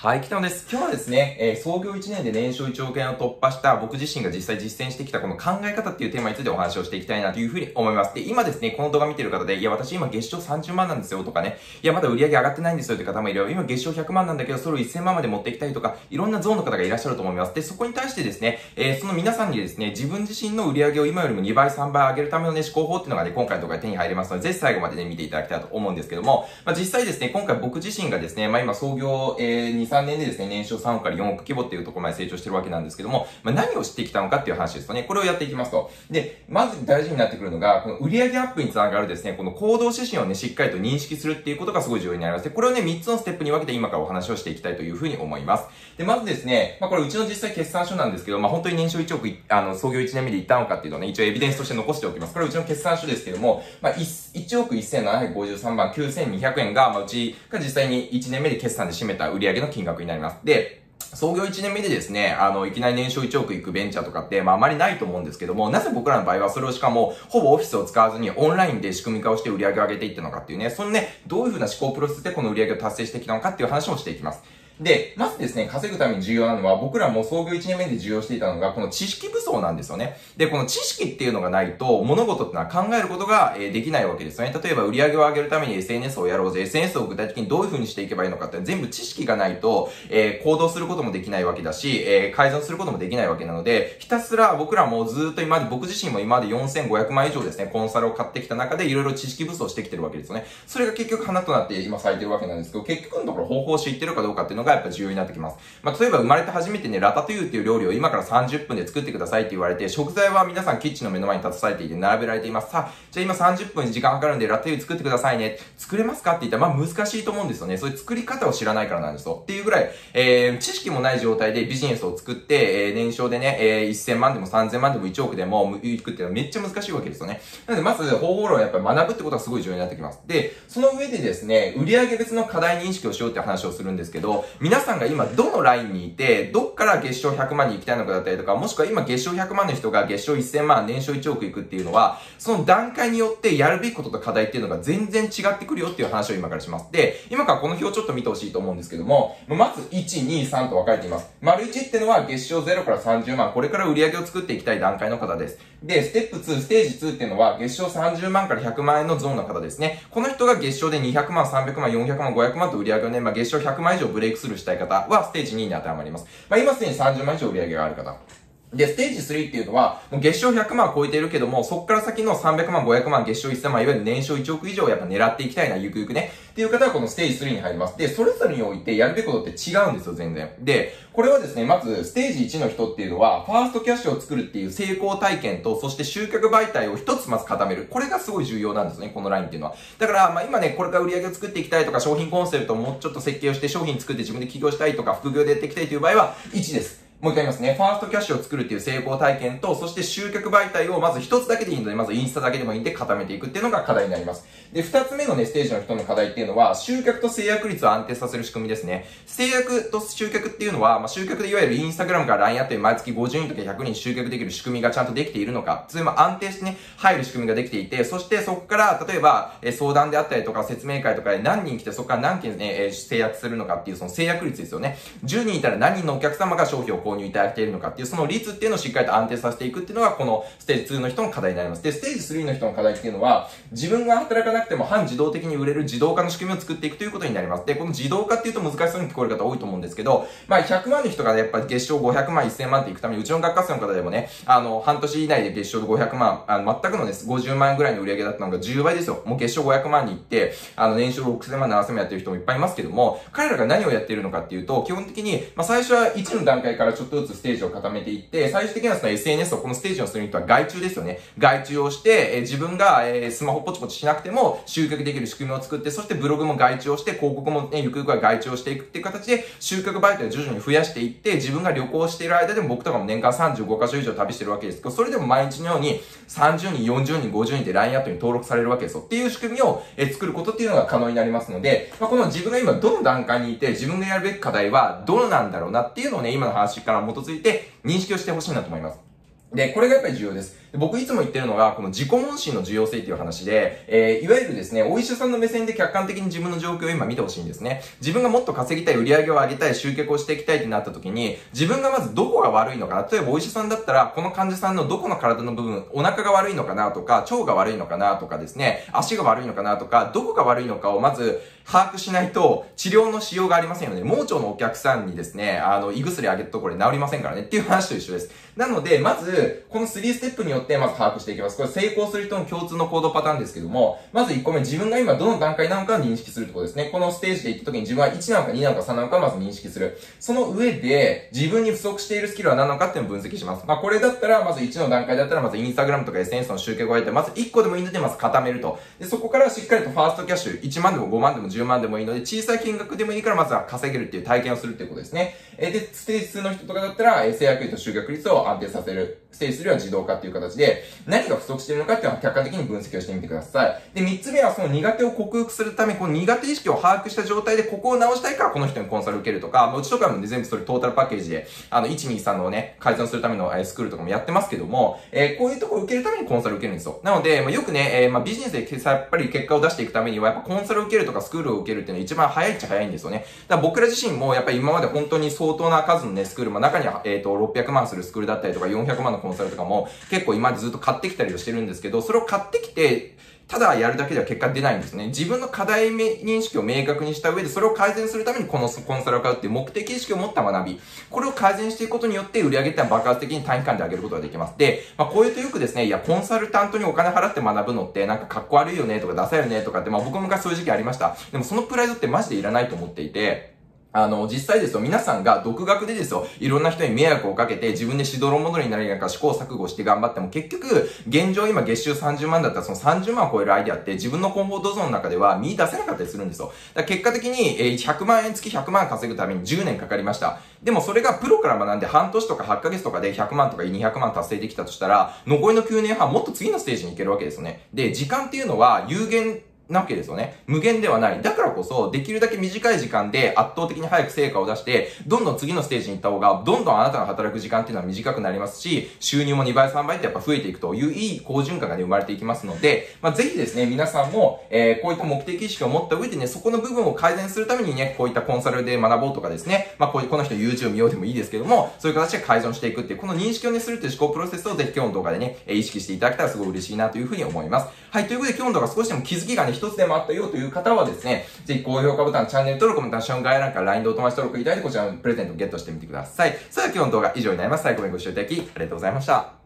はい、北野です。今日はですね、創業1年で年商1億円を突破した僕自身が実際実践してきたこの考え方っていうテーマについてお話をしていきたいなというふうに思います。で、今ですね、この動画見てる方で、いや、私今月賞30万なんですよとかね、いや、まだ売り上げ上がってないんですよって方もいれば、今月賞100万なんだけど、それを1000万まで持っていきたいとか、いろんなゾーンの方がいらっしゃると思います。で、そこに対してですね、その皆さんにですね、自分自身の売り上げを今よりも2倍、3倍上げるためのね、思考法っていうのがね、今回の動画で手に入れますので、ぜひ最後までね、見ていただきたいと思うんですけども、まあ、実際ですね、今回僕自身がですね、まあ今創業、3年でですね、年商3億から4億規模っていうところまで成長してるわけなんですけども、まあ、何を知ってきたのかっていう話ですとね、これをやっていきますと。で、まず大事になってくるのが、この売上アップにつながるですね、この行動指針をね、しっかりと認識するっていうことがすごい重要になります。で、これをね、3つのステップに分けて今からお話をしていきたいというふうに思います。で、まずですね、まあ、これうちの実際決算書なんですけど、まあ、本当に年商1億、創業1年目でいったのかっていうのをね、一応エビデンスとして残しておきます。これうちの決算書ですけども、まあ、1億1753万9200円が、まあ、うちが実際に1年目で決算で占めた売上の金額になります。で、創業1年目でですね、いきなり年商1億いくベンチャーとかって、まあ、あまりないと思うんですけども、なぜ僕らの場合はそれをしかも、ほぼオフィスを使わずにオンラインで仕組み化をして売り上げを上げていったのかっていうね、そのね、どういう風な思考プロセスでこの売り上げを達成してきたのかっていう話をしていきます。で、まずですね、稼ぐために重要なのは、僕らも創業1年目で重要していたのが、この知識不足なんですよね。で、この知識っていうのがないと、物事ってのは考えることができないわけですよね。例えば、売り上げを上げるために SNS をやろうぜ。SNS を具体的にどういう風にしていけばいいのかって、全部知識がないと、行動することもできないわけだし、改善することもできないわけなので、ひたすら僕らもずーっと今まで、僕自身も今まで4500万以上ですね、コンサルを買ってきた中で、いろいろ知識不足してきてるわけですよね。それが結局花となって今咲いてるわけなんですけど、結局のところ方法を知ってるかどうかっていうのがやっぱ重要になってきます。まあ、例えば生まれて初めてね、ラタトゥーっていう料理を今から30分で作ってくださいって言われて、食材は皆さんキッチンの目の前に立たされていて並べられています。さあ、じゃあ今30分時間かかるんでラタトゥー作ってくださいね。作れますかって言ったら、まあ難しいと思うんですよね。そういう作り方を知らないからなんですよ。っていうぐらい、知識もない状態でビジネスを作って、年商でね、1000万でも3000万でも1億でもいくっていうのはめっちゃ難しいわけですよね。なのでまず方法論をやっぱり学ぶってことがすごい重要になってきます。で、その上でですね、売上別の課題認識をしようって話をするんですけど、皆さんが今どのラインにいて、どっから月商100万に行きたいのかだったりとか、もしくは今月商100万の人が月商1000万、年商1億いくっていうのは、その段階によってやるべきことと課題っていうのが全然違ってくるよっていう話を今からします。で、今からこの表をちょっと見てほしいと思うんですけども、まず1、2、3と分かれています。丸1ってのは月商0から30万、これから売り上げを作っていきたい段階の方です。で、ステップ2、ステージ2っていうのは月商30万から100万円のゾーンの方ですね。この人が月商で200万、300万、400万、500万と売り上げをね、まあ、月商100万以上ブレイクするしたい方はステージ2に当てはまります。まあ、今すでに30万以上売り上げがある方。で、ステージ3っていうのは、もう月商100万を超えているけども、そっから先の300万、500万、月商1000万、いわゆる年商1億以上をやっぱ狙っていきたいな、ゆくゆくね。っていう方はこのステージ3に入ります。で、それぞれにおいてやるべきことって違うんですよ、全然。で、これはですね、まず、ステージ1の人っていうのは、ファーストキャッシュを作るっていう成功体験と、そして集客媒体を一つまず固める。これがすごい重要なんですね、このラインっていうのは。だから、まあ今ね、これから売り上げを作っていきたいとか、商品コンセプトをもうちょっと設計をして、商品作って自分で起業したいとか、副業でやっていきたいという場合は、1です。もう一回言いますね。ファーストキャッシュを作るっていう成功体験と、そして集客媒体をまず一つだけでいいので、まずインスタだけでもいいんで固めていくっていうのが課題になります。で、二つ目のね、ステージの人の課題っていうのは、集客と制約率を安定させる仕組みですね。制約と集客っていうのは、まあ、集客でいわゆるインスタグラムから LINE アップで毎月50人とか100人集客できる仕組みがちゃんとできているのか、それも安定してね、入る仕組みができていて、そしてそこから、例えば、相談であったりとか説明会とかで何人来てそこから何件ね、制約するのかっていうその制約率ですよね。10人いたら何人のお客様が商品を購入いただいているのかっていう、その率っていうのをしっかりと安定させていくっていうのが、このステージ2の人の課題になります。で、ステージ3の人の課題っていうのは、自分が働かなくても半自動的に売れる自動化の仕組みを作っていくということになります。で、この自動化っていうと難しそうに聞こえる方多いと思うんですけど、まあ、100万の人がね、やっぱり月商500万、1000万っていくために、うちの学科生の方でもね、半年以内で月商500万、全くのね、50万円ぐらいの売り上げだったのが10倍ですよ。もう月商500万に行って、年商6000万、7000万やってる人もいっぱいいますけども、彼らが何をやっているのかっていうと、基本的に、まあ、最初は1の段階からちょっとずつステージを固めていって、最終的にはその SNS をこのステージをする人は外注ですよね。外注をして、自分がスマホポチポチしなくても集客できる仕組みを作って、そしてブログも外注をして、広告もね、ゆくゆくは外注をしていくっていう形で、集客媒体を徐々に増やしていって、自分が旅行している間でも僕とかも年間35カ所以上旅してるわけですけど、それでも毎日のように30人、40人、50人で LINE アップに登録されるわけですよ。っていう仕組みを作ることっていうのが可能になりますので、まあ、この自分が今どの段階にいて、自分がやるべき課題はどうなんだろうなっていうのをね、今の話から基づいて認識をしてほしいなと思います。で、これがやっぱり重要です。僕いつも言ってるのが、この自己問診の重要性っていう話で、いわゆるですね、お医者さんの目線で客観的に自分の状況を今見てほしいんですね。自分がもっと稼ぎたい、売り上げを上げたい、集客をしていきたいってなった時に、自分がまずどこが悪いのかな。例えばお医者さんだったら、この患者さんのどこの体の部分、お腹が悪いのかなとか、腸が悪いのかなとかですね、足が悪いのかなとか、どこが悪いのかをまず把握しないと、治療のしようがありませんよね。盲腸のお客さんにですね、胃薬あげたところで治りませんからねっていう話と一緒です。なので、まず、この3ステップによって、まず把握していきます。これ成功する人の共通の行動パターンですけども、まず1個目、自分が今どの段階なのかを認識するところですね。このステージで行った時に自分は1なのか2なのか3なのかをまず認識する。その上で、自分に不足しているスキルは何なのかっていうのを分析します。まあ、これだったら、まず1の段階だったら、まずインスタグラムとか SNS の集客をやって、まず1個でもいいので、まず固めると。で、そこからしっかりとファーストキャッシュ、1万でも5万でも10万でもいいので、小さい金額でもいいから、まずは稼げるっていう体験をするっていうことですね。で、ステージ2の人とかだったら、制約率と集客率を安定させる。ステージ3は自動化っていう形で、何が不足しているのかっていうのは客観的に分析をしてみてください。で、3つ目はその苦手を克服するため、この苦手意識を把握した状態で、ここを直したいからこの人にコンサルを受けるとか、うちとかもね、全部それトータルパッケージで、123のね、改善するためのスクールとかもやってますけども、こういうとこを受けるためにコンサルを受けるんですよ。なので、よくね、ビジネスでやっぱり結果を出していくためには、やっぱコンサルを受けるとかスクールを受けるっていうのは一番早いっちゃ早いんですよね。だから僕ら自身もやっぱり今まで本当に相当な数のね、スクール、まあ、中には、600万するスクールだったりとか、400万のコンサルとかも結構今までずっと買ってきたりをしてるんですけど、それを買ってきて、ただやるだけでは結果出ないんですね。自分の課題認識を明確にした上で、それを改善するためにこのコンサルを買うっていう目的意識を持った学び。これを改善していくことによって、売り上げってのは爆発的に短期間で上げることができます。で、まあこういうとよくですね、いや、コンサルタントにお金払って学ぶのって、なんかかっこ悪いよねとかダサいよねとかって、まあ僕も昔そういう時期ありました。でもそのプライドってマジでいらないと思っていて、実際ですよ、皆さんが独学でですよ、いろんな人に迷惑をかけて、自分でしどろもどろになりながら試行錯誤して頑張っても、結局、現状今月収30万だったら、その30万を超えるアイデアって、自分のコンフォートゾーンの中では見出せなかったりするんですよ。だから結果的に、100万円月100万稼ぐために10年かかりました。でもそれがプロから学んで半年とか8ヶ月とかで100万とか200万達成できたとしたら、残りの9年半もっと次のステージに行けるわけですよね。で、時間っていうのは有限、なわけですよね。無限ではない。だからこそ、できるだけ短い時間で圧倒的に早く成果を出して、どんどん次のステージに行った方が、どんどんあなたの働く時間っていうのは短くなりますし、収入も2倍3倍ってやっぱ増えていくといういい好循環がね、生まれていきますので、まあ、ぜひですね、皆さんも、こういった目的意識を持った上でね、そこの部分を改善するためにね、こういったコンサルで学ぼうとかですね、まあ、この人 YouTube 見ようでもいいですけども、そういう形で改善していくっていう、この認識をね、するっていう思考プロセスをぜひ今日の動画でね、意識していただけたらすごい嬉しいなというふうに思います。はい、ということで今日の動画少しでも気づきがね、一つでもあったよという方はですね、ぜひ高評価ボタン、チャンネル登録、また概要欄から LINE でお友達登録いただいて、こちらのプレゼントをゲットしてみてください。それでは今日の動画以上になります。最後までご視聴いただきありがとうございました。